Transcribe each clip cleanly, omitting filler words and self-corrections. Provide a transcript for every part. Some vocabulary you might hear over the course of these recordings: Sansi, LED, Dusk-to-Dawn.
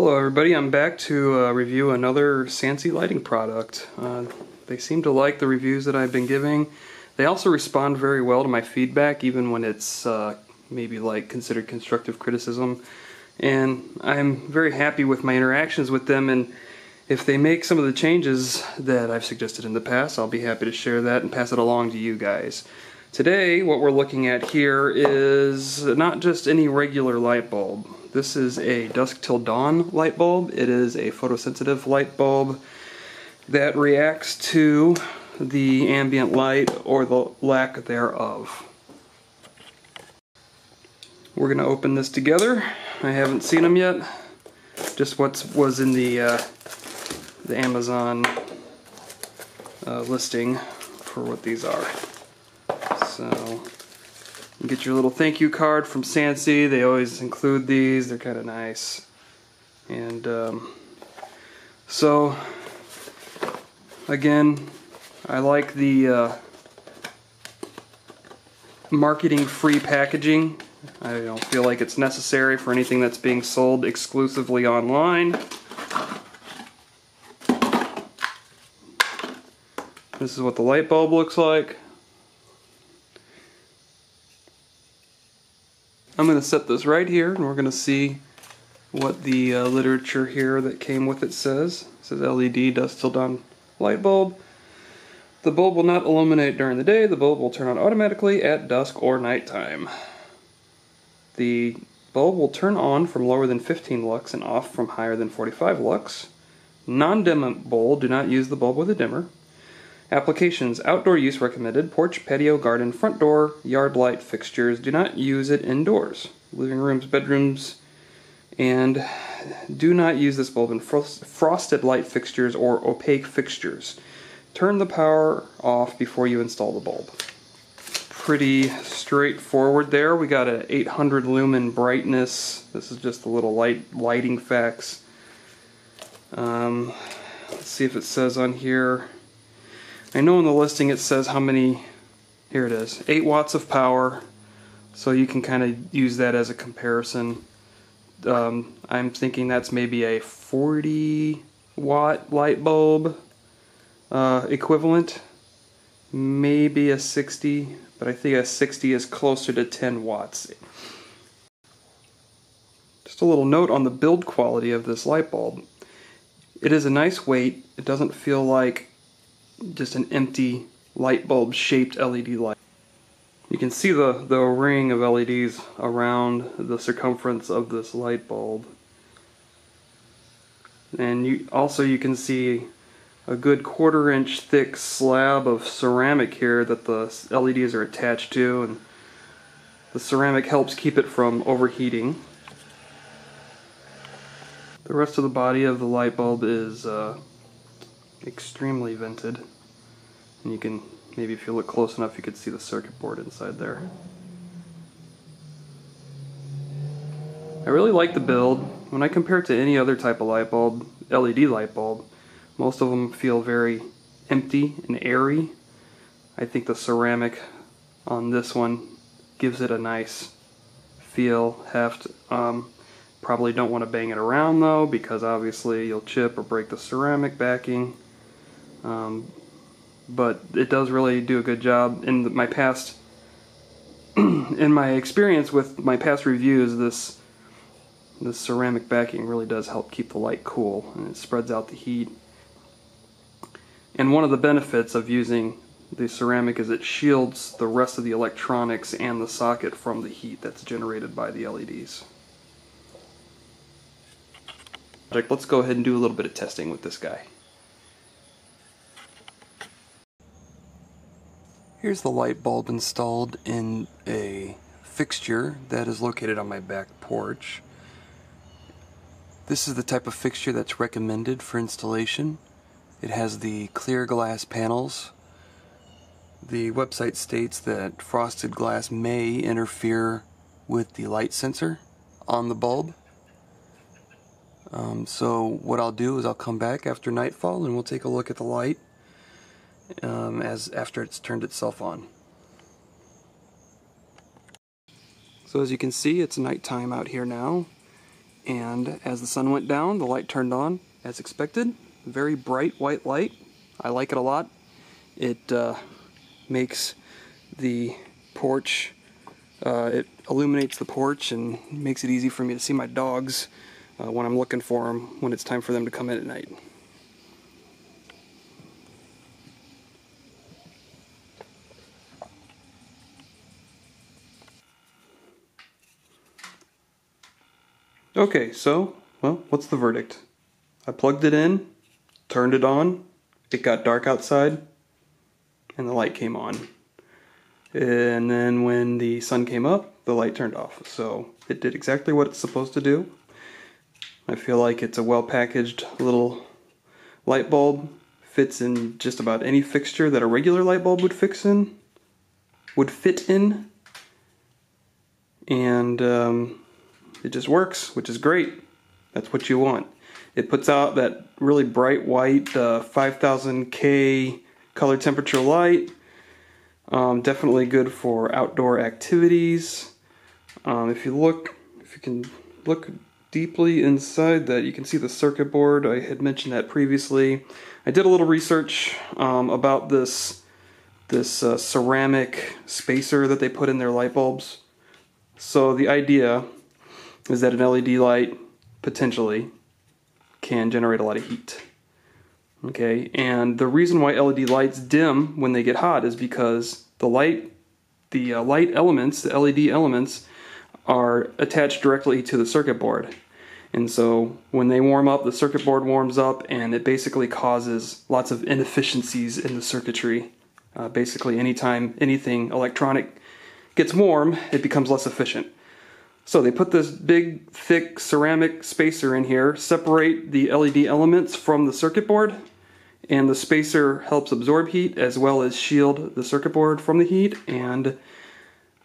Hello everybody, I'm back to review another Sansi lighting product. They seem to like the reviews that I've been giving. They also respond very well to my feedback, even when it's maybe like considered constructive criticism. And I'm very happy with my interactions with them, and if they make some of the changes that I've suggested in the past, I'll be happy to share that and pass it along to you guys. Today, what we're looking at here is not just any regular light bulb. This is a dusk till dawn light bulb. It is a photosensitive light bulb that reacts to the ambient light or the lack thereof. We're going to open this together. I haven't seen them yet. Just what was in the Amazon listing for what these are. So, you get your little thank you card from Sansi. They always include these. They're kind of nice. And so, again, I like the marketing-free packaging. I don't feel like it's necessary for anything that's being sold exclusively online. This is what the light bulb looks like. I'm going to set this right here, and we're going to see what the literature here that came with it says. It says LED dusk till dawn light bulb. The bulb will not illuminate during the day. The bulb will turn on automatically at dusk or nighttime. The bulb will turn on from lower than 15 lux and off from higher than 45 lux. Non-dimmable, do not use the bulb with a dimmer. Applications: outdoor use recommended, porch, patio, garden, front door, yard light fixtures. Do not use it indoors. Living rooms, bedrooms, and do not use this bulb in frosted light fixtures or opaque fixtures. Turn the power off before you install the bulb. Pretty straightforward there. We got an 800 lumen brightness. This is just the little lighting facts. Let's see if it says on here. I know in the listing it says how many, here it is, 8 watts of power, so you can kind of use that as a comparison. I'm thinking that's maybe a 40 watt light bulb equivalent, maybe a 60, but I think a 60 is closer to 10 watts. Just a little note on the build quality of this light bulb. It is a nice weight. It doesn't feel like just an empty light bulb shaped LED light. You can see the ring of LEDs around the circumference of this light bulb. And you can see a good quarter-inch thick slab of ceramic here that the LEDs are attached to, and the ceramic helps keep it from overheating. The rest of the body of the light bulb is extremely vented, and you can, maybe if you look close enough, you could see the circuit board inside there. I really like the build. When I compare it to any other type of light bulb, LED light bulb, most of them feel very empty and airy. I think the ceramic on this one gives it a nice feel, heft. Probably don't want to bang it around though, because obviously you'll chip or break the ceramic backing. But it does really do a good job. In my experience with my past reviews, this ceramic backing really does help keep the light cool, and it spreads out the heat. And one of the benefits of using the ceramic is it shields the rest of the electronics and the socket from the heat that's generated by the LEDs. Let's go ahead and do a little bit of testing with this guy. Here's the light bulb installed in a fixture that is located on my back porch. This is the type of fixture that's recommended for installation. It has the clear glass panels. The website states that frosted glass may interfere with the light sensor on the bulb. So what I'll do is I'll come back after nightfall and we'll take a look at the light after it's turned itself on. So as you can see, it's nighttime out here now, And as the sun went down, the light turned on as expected. Very bright white light. I like it a lot. It makes the porch, it illuminates the porch and makes it easy for me to see my dogs when I'm looking for them, when it's time for them to come in at night. Okay, so, well, what's the verdict? I plugged it in, turned it on, it got dark outside, and the light came on. And then when the sun came up, the light turned off. So it did exactly what it's supposed to do. I feel like it's a well-packaged little light bulb. Fits in just about any fixture that a regular light bulb would fit in. And it just works, which is great. That's what you want. It puts out that really bright white 5000K color temperature light. Definitely good for outdoor activities. If you can look deeply inside that, you can see the circuit board. I had mentioned that previously. I did a little research about this ceramic spacer that they put in their light bulbs. So the idea is that an LED light potentially can generate a lot of heat. Okay, and the reason why LED lights dim when they get hot is because the LED elements, are attached directly to the circuit board. And so when they warm up, the circuit board warms up, and it basically causes lots of inefficiencies in the circuitry. Basically, anytime anything electronic gets warm, it becomes less efficient. So they put this big, thick ceramic spacer in here, separate the LED elements from the circuit board, and the spacer helps absorb heat as well as shield the circuit board from the heat, and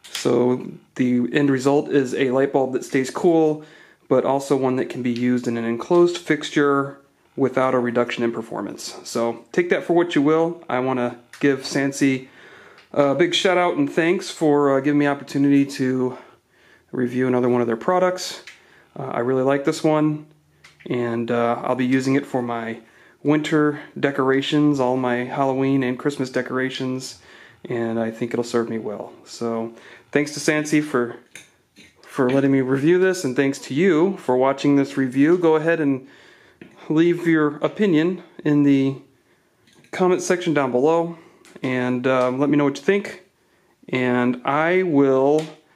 so the end result is a light bulb that stays cool, but also one that can be used in an enclosed fixture without a reduction in performance. So take that for what you will. I want to give Sansi a big shout out and thanks for giving me opportunity to review another one of their products. I really like this one, and I'll be using it for my winter decorations, all my Halloween and Christmas decorations, and I think it'll serve me well. So thanks to Sansi for letting me review this, and thanks to you for watching this review. Go ahead and leave your opinion in the comment section down below, and let me know what you think, and I will